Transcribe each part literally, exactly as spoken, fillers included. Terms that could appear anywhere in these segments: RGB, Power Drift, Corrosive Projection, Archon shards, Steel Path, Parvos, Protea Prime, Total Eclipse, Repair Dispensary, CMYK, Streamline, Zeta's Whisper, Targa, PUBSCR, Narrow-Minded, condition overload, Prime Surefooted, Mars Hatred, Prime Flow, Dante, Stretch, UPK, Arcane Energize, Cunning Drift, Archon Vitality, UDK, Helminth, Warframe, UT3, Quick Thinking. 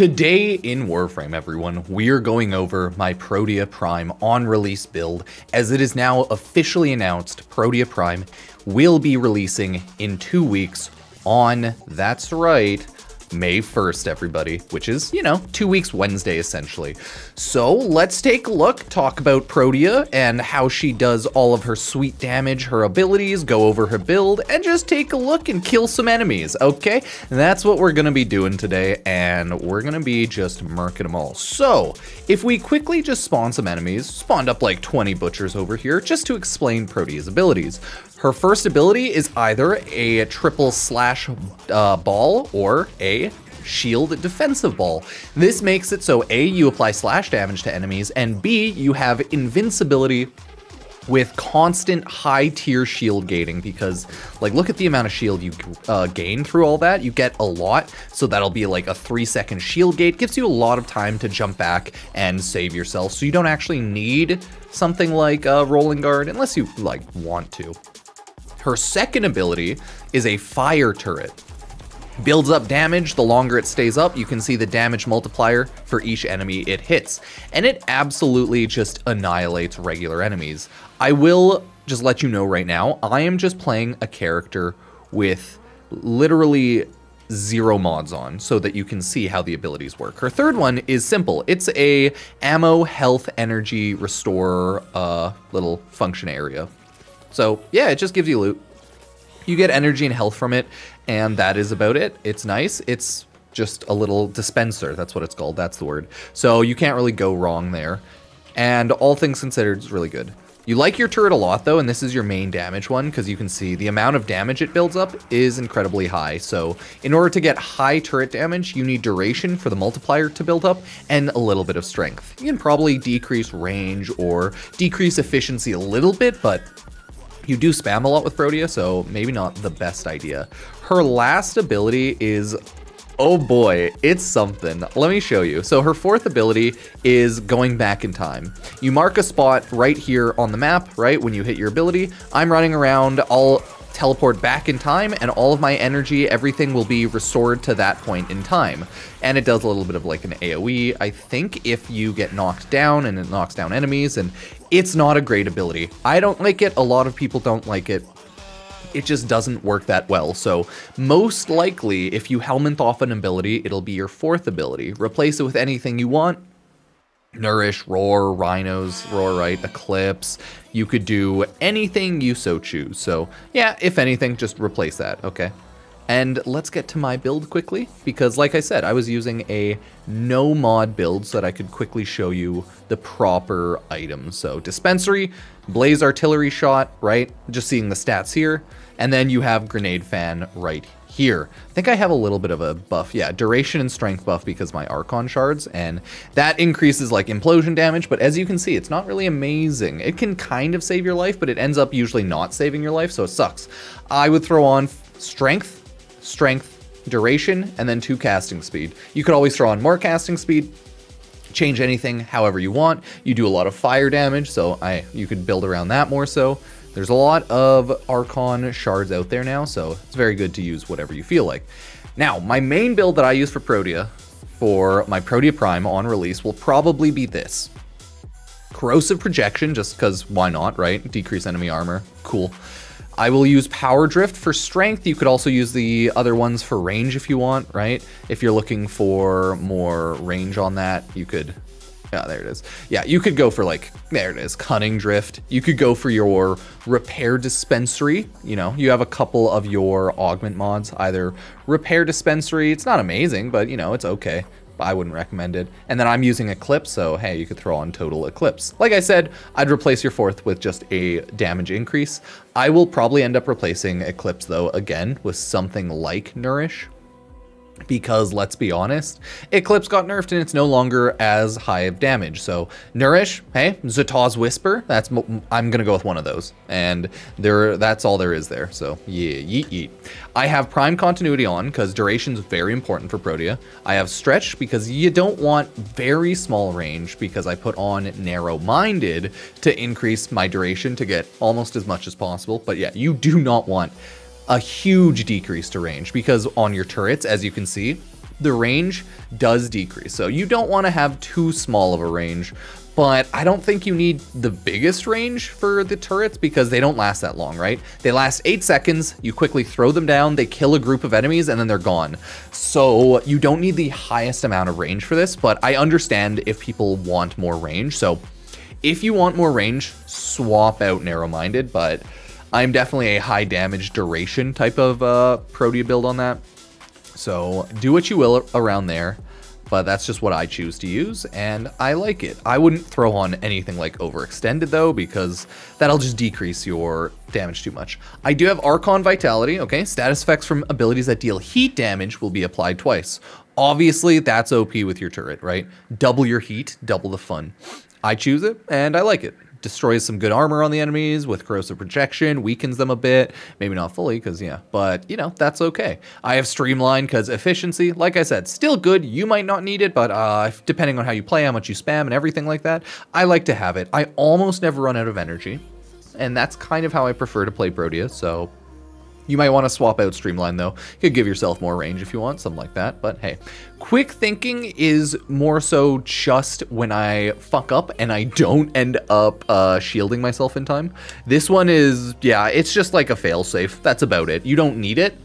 Today in Warframe, everyone, we are going over my Protea Prime on-release build, as it is now officially announced Protea Prime will be releasing in two weeks on, that's right, May first, everybody, which is, you know, two weeks Wednesday, essentially. So let's take a look, talk about Protea and how she does all of her sweet damage, her abilities, go over her build, and just take a look and kill some enemies, okay? And that's what we're gonna be doing today, and we're gonna be just murking them all. So if we quickly just spawn some enemies, spawned up like twenty butchers over here, just to explain Protea's abilities. Her first ability is either a triple slash uh, ball or a shield defensive ball. This makes it so A, you apply slash damage to enemies, and B, you have invincibility with constant high tier shield gating, because like look at the amount of shield you uh, gain through all that. You get a lot, so that'll be like a three second shield gate, gives you a lot of time to jump back and save yourself, so you don't actually need something like a uh, rolling guard unless you like want to. Her second ability is a fire turret. Builds up damage, the longer it stays up, you can see the damage multiplier for each enemy it hits. And it absolutely just annihilates regular enemies. I will just let you know right now, I am just playing a character with literally zero mods on, so that you can see how the abilities work. Her third one is simple. It's a ammo, health, energy, restore, uh, little function area. So yeah, it just gives you loot. You get energy and health from it, and that is about it. It's nice. It's just a little dispenser. That's what it's called. That's the word. So you can't really go wrong there. And all things considered, it's really good. You like your turret a lot, though, and this is your main damage one, because you can see the amount of damage it builds up is incredibly high. So in order to get high turret damage, you need duration for the multiplier to build up and a little bit of strength. You can probably decrease range or decrease efficiency a little bit, but you do spam a lot with Protea, so maybe not the best idea. Her last ability is, oh boy, it's something. Let me show you. So her fourth ability is going back in time. You mark a spot right here on the map, right, when you hit your ability. I'm running around, I'll teleport back in time, and all of my energy, everything will be restored to that point in time. And it does a little bit of like an AoE, I think, if you get knocked down, and it knocks down enemies, and it's not a great ability. I don't like it, a lot of people don't like it. It just doesn't work that well, so most likely, if you Helminth off an ability, it'll be your fourth ability. Replace it with anything you want. Nourish, Roar, Rhinos, Roarite, Eclipse. You could do anything you so choose. So yeah, if anything, just replace that, okay? And let's get to my build quickly, because like I said, I was using a no mod build so that I could quickly show you the proper items. So dispensary, blaze artillery shot, right? Just seeing the stats here. And then you have grenade fan right here. Here, I think I have a little bit of a buff. Yeah, duration and strength buff because my Archon shards, and that increases like implosion damage, but as you can see, it's not really amazing. It can kind of save your life, but it ends up usually not saving your life, so it sucks. I would throw on strength, strength, duration, and then two casting speed. You could always throw on more casting speed, change anything however you want. You do a lot of fire damage, so I you could build around that more so. There's a lot of Archon shards out there now, so it's very good to use whatever you feel like. Now, my main build that I use for Protea, for my Protea Prime on release, will probably be this. Corrosive Projection, just because why not, right? Decrease enemy armor, cool. I will use Power Drift for strength. You could also use the other ones for range if you want, right? If you're looking for more range on that, you could... Yeah, there it is. Yeah, you could go for like, there it is, Cunning Drift. You could go for your Repair Dispensary. You know, you have a couple of your augment mods, either Repair Dispensary. It's not amazing, but you know, it's okay. I wouldn't recommend it. And then I'm using Eclipse, so hey, you could throw on Total Eclipse. Like I said, I'd replace your fourth with just a damage increase. I will probably end up replacing Eclipse though, again, with something like Nourish. Because let's be honest, Eclipse got nerfed and it's no longer as high of damage. So Nourish, hey, Zeta's Whisper, that's mo I'm gonna go with one of those, and there that's all there is there. So yeah, yeet yeet. I have Prime Continuity on because duration is very important for Protea. I have Stretch because you don't want very small range, because I put on Narrow-Minded to increase my duration to get almost as much as possible. But yeah, you do not want a huge decrease to range, because on your turrets, as you can see, the range does decrease. So you don't want to have too small of a range, but I don't think you need the biggest range for the turrets because they don't last that long, right? They last eight seconds, you quickly throw them down, they kill a group of enemies, and then they're gone. So you don't need the highest amount of range for this, but I understand if people want more range. So if you want more range, swap out Narrow-Minded, but I'm definitely a high damage duration type of uh, Protea build on that. So do what you will around there, but that's just what I choose to use, and I like it. I wouldn't throw on anything like Overextended though, because that'll just decrease your damage too much. I do have Archon Vitality, okay? Status effects from abilities that deal heat damage will be applied twice. Obviously, that's O P with your turret, right? Double your heat, double the fun. I choose it, and I like it. Destroys some good armor on the enemies with Corrosive Projection, weakens them a bit, maybe not fully, because yeah, but you know, that's okay. I have Streamline because efficiency, like I said, still good, you might not need it, but uh, depending on how you play, how much you spam and everything like that, I like to have it. I almost never run out of energy, and that's kind of how I prefer to play Protea, so you might want to swap out Streamline though. You could give yourself more range if you want, something like that, but hey. Quick Thinking is more so just when I fuck up and I don't end up uh, shielding myself in time. This one is, yeah, it's just like a failsafe. That's about it. You don't need it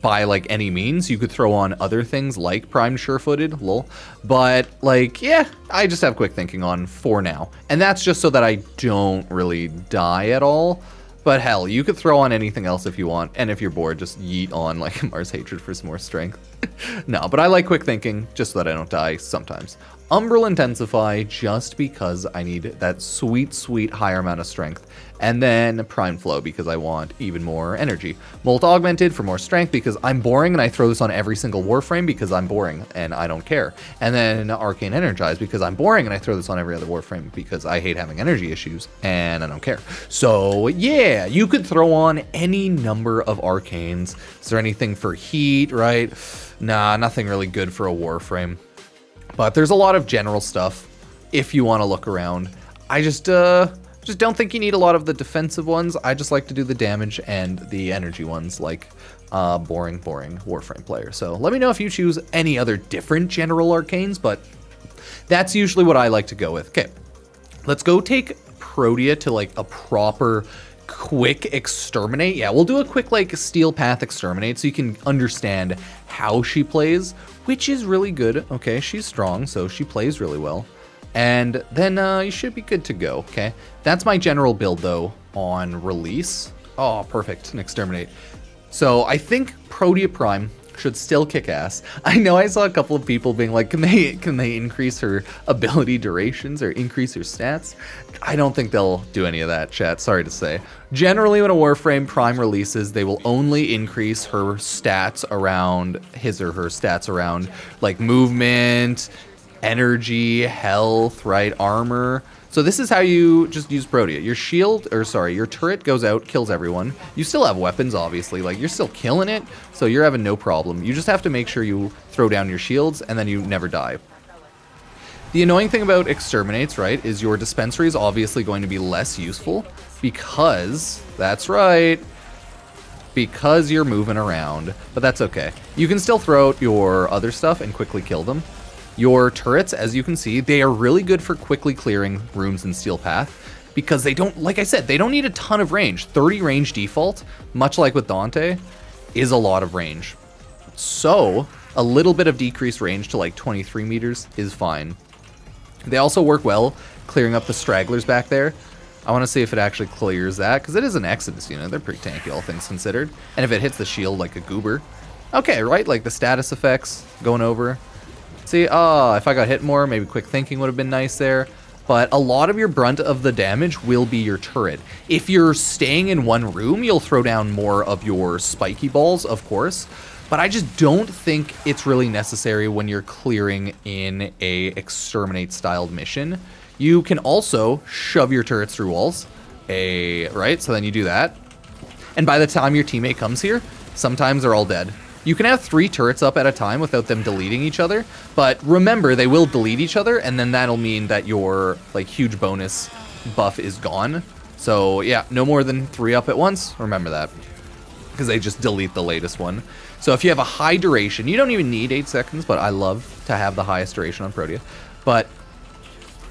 by like any means. You could throw on other things like Prime Surefooted, lol. But like, yeah, I just have Quick Thinking on for now. And that's just so that I don't really die at all. But hell, you could throw on anything else if you want, and if you're bored, just yeet on like Mars Hatred for some more strength. No, but I like Quick Thinking, just so that I don't die sometimes. Umbral Intensify, just because I need that sweet, sweet higher amount of strength. And then Prime Flow, because I want even more energy. Molt Augmented for more strength, because I'm boring, and I throw this on every single Warframe, because I'm boring, and I don't care. And then Arcane Energize, because I'm boring, and I throw this on every other Warframe, because I hate having energy issues, and I don't care. So, yeah, you could throw on any number of Arcanes. Is there anything for heat, right? Nah, nothing really good for a Warframe. But there's a lot of general stuff if you want to look around. I just uh, just don't think you need a lot of the defensive ones. I just like to do the damage and the energy ones like uh, boring, boring Warframe player. So let me know if you choose any other different general arcanes, but that's usually what I like to go with. Okay, let's go take Protea to like a proper quick exterminate. Yeah, we'll do a quick like Steel Path exterminate so you can understand how she plays, which is really good. Okay, she's strong, so she plays really well. And then uh, you should be good to go, okay? That's my general build though on release. Oh, perfect, an exterminate. So I think Protea Prime should still kick ass. I know I saw a couple of people being like, can they can they increase her ability durations or increase her stats? I don't think they'll do any of that, chat, sorry to say. Generally when a Warframe Prime releases, they will only increase her stats around, his or her stats around like movement, energy, health, right, armor. So this is how you just use Protea. Your shield, or sorry, your turret goes out, kills everyone. You still have weapons, obviously. Like, you're still killing it, so you're having no problem. You just have to make sure you throw down your shields, and then you never die. The annoying thing about exterminates, right, is your dispensary is obviously going to be less useful because, that's right, because you're moving around. But that's okay. You can still throw out your other stuff and quickly kill them. Your turrets, as you can see, they are really good for quickly clearing rooms in Steel Path because they don't, like I said, they don't need a ton of range. thirty range default, much like with Dante, is a lot of range. So a little bit of decreased range to like twenty-three meters is fine. They also work well clearing up the stragglers back there. I want to see if it actually clears that because it is an Exodus unit. They're pretty tanky, all things considered. And if it hits the shield like a goober. Okay, right? Like the status effects going over. See, ah, uh, if I got hit more, maybe Quick Thinking would have been nice there. But a lot of your brunt of the damage will be your turret. If you're staying in one room, you'll throw down more of your spiky balls, of course. But I just don't think it's really necessary when you're clearing in a exterminate-styled mission. You can also shove your turrets through walls, a right? So then you do that. And by the time your teammate comes here, sometimes they're all dead. You can have three turrets up at a time without them deleting each other, but remember they will delete each other, and then that'll mean that your like huge bonus buff is gone. So yeah, no more than three up at once. Remember that, because they just delete the latest one. So if you have a high duration, you don't even need eight seconds, but I love to have the highest duration on Protea. But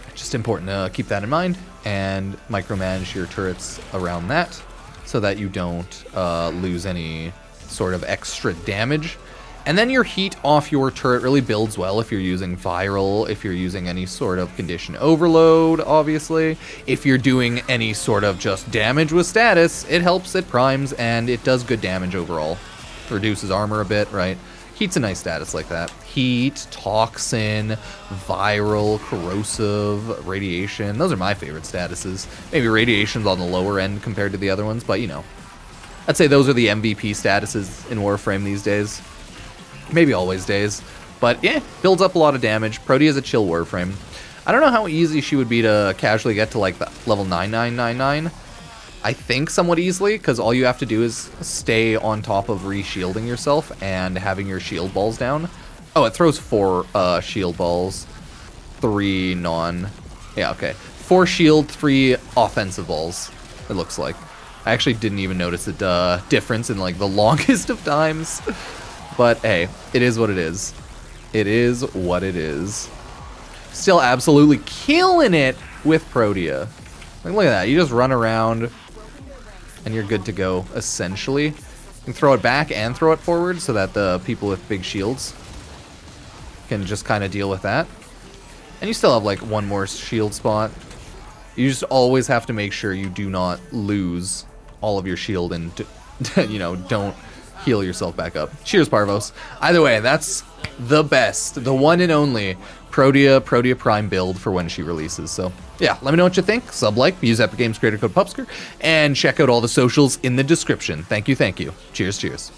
it's just important to keep that in mind and micromanage your turrets around that so that you don't uh, lose any sort of extra damage. And then your heat off your turret really builds well if you're using viral, if you're using any sort of condition overload, obviously. If you're doing any sort of just damage with status, it helps, it primes, and it does good damage overall. Reduces armor a bit, right? Heat's a nice status like that. Heat, toxin, viral, corrosive, radiation. Those are my favorite statuses. Maybe radiation's on the lower end compared to the other ones, but you know. I'd say those are the M V P statuses in Warframe these days. Maybe always days, but yeah, builds up a lot of damage. Protea is a chill Warframe. I don't know how easy she would be to casually get to like the level nine nine nine nine. I think somewhat easily, because all you have to do is stay on top of re-shielding yourself and having your shield balls down. Oh, it throws four uh, shield balls, three non. Yeah, okay. Four shield, three offensive balls, it looks like. I actually didn't even notice the uh, difference in like the longest of times. But hey, it is what it is. It is what it is. Still absolutely killing it with Protea. Like, look at that. You just run around and you're good to go, essentially. You can throw it back and throw it forward so that the people with big shields can just kind of deal with that. And you still have like one more shield spot. You just always have to make sure you do not lose all of your shield and, you know, don't heal yourself back up. Cheers, Parvos. Either way, that's the best, the one and only Protea, Protea Prime build for when she releases. So yeah, let me know what you think. Sub, like, use Epic Games creator code PUBSCR, and check out all the socials in the description. Thank you, thank you. Cheers, cheers.